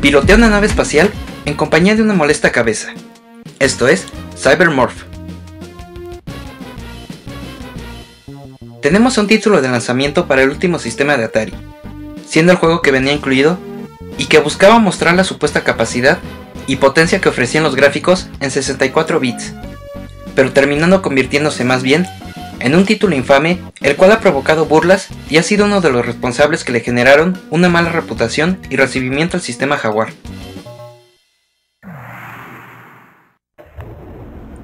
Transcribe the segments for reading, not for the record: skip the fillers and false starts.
Pilotea una nave espacial en compañía de una molesta cabeza. Esto es Cybermorph. Tenemos un título de lanzamiento para el último sistema de Atari, siendo el juego que venía incluido y que buscaba mostrar la supuesta capacidad y potencia que ofrecían los gráficos en 64 bits, pero terminando convirtiéndose más bien en un título infame, el cual ha provocado burlas y ha sido uno de los responsables que le generaron una mala reputación y recibimiento al sistema Jaguar.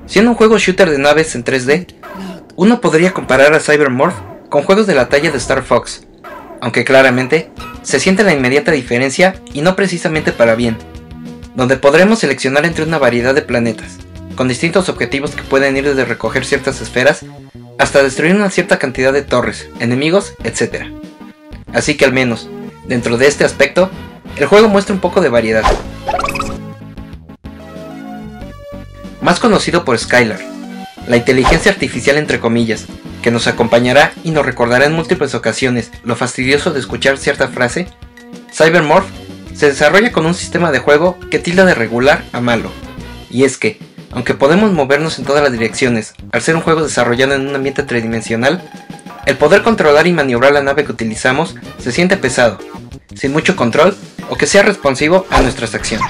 Siendo un juego shooter de naves en 3D, uno podría comparar a Cybermorph con juegos de la talla de Star Fox, aunque claramente se siente la inmediata diferencia y no precisamente para bien, donde podremos seleccionar entre una variedad de planetas, con distintos objetivos que pueden ir desde recoger ciertas esferas hasta destruir una cierta cantidad de torres, enemigos, etc. Así que al menos, dentro de este aspecto, el juego muestra un poco de variedad. Más conocido por Skylar, la inteligencia artificial entre comillas, que nos acompañará y nos recordará en múltiples ocasiones lo fastidioso de escuchar cierta frase, Cybermorph se desarrolla con un sistema de juego que tilda de regular a malo, y es que, aunque podemos movernos en todas las direcciones, al ser un juego desarrollado en un ambiente tridimensional, el poder controlar y maniobrar la nave que utilizamos se siente pesado, sin mucho control o que sea responsivo a nuestras acciones.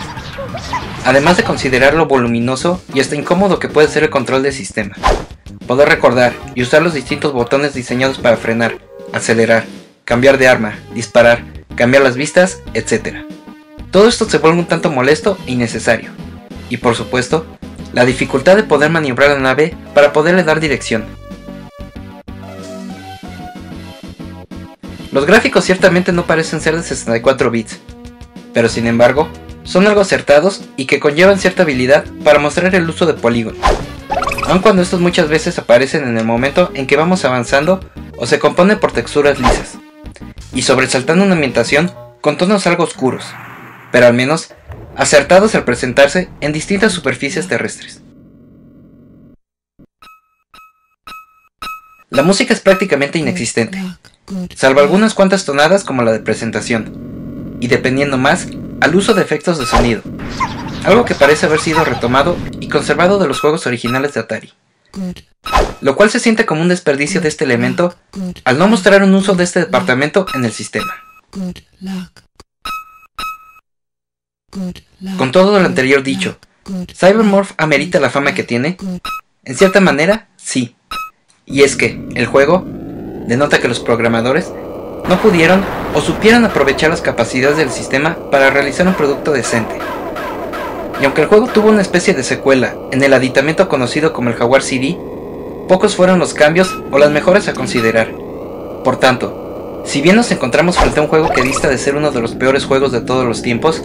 Además de considerar lo voluminoso y hasta incómodo que puede ser el control del sistema, poder recordar y usar los distintos botones diseñados para frenar, acelerar, cambiar de arma, disparar, cambiar las vistas, etc. Todo esto se vuelve un tanto molesto e innecesario, y por supuesto, la dificultad de poder maniobrar la nave para poderle dar dirección. Los gráficos ciertamente no parecen ser de 64 bits, pero sin embargo, son algo acertados y que conllevan cierta habilidad para mostrar el uso de polígonos, aun cuando estos muchas veces aparecen en el momento en que vamos avanzando o se componen por texturas lisas, y sobresaltando una ambientación con tonos algo oscuros, pero al menos acertados al presentarse en distintas superficies terrestres. La música es prácticamente inexistente, salvo algunas cuantas tonadas como la de presentación, y dependiendo más al uso de efectos de sonido, algo que parece haber sido retomado y conservado de los juegos originales de Atari, lo cual se siente como un desperdicio de este elemento al no mostrar un uso de este departamento en el sistema. Con todo lo anterior dicho, Cybermorph amerita la fama que tiene, en cierta manera, sí. Y es que el juego denota que los programadores no pudieron o supieron aprovechar las capacidades del sistema para realizar un producto decente. Y aunque el juego tuvo una especie de secuela en el aditamento conocido como el Jaguar CD, pocos fueron los cambios o las mejoras a considerar. Por tanto, si bien nos encontramos frente a un juego que dista de ser uno de los peores juegos de todos los tiempos,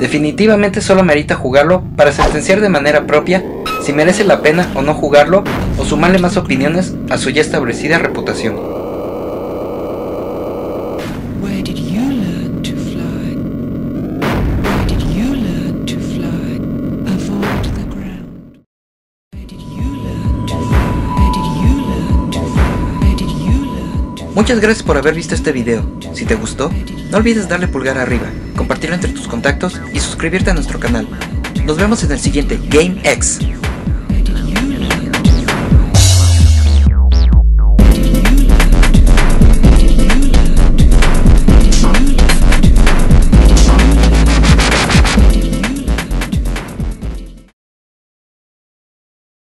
definitivamente solo merita jugarlo para sentenciar de manera propia si merece la pena o no jugarlo o sumarle más opiniones a su ya establecida reputación. Muchas gracias por haber visto este video. Si te gustó, no olvides darle pulgar arriba, compartirlo entre tus contactos y suscribirte a nuestro canal. Nos vemos en el siguiente GameEX.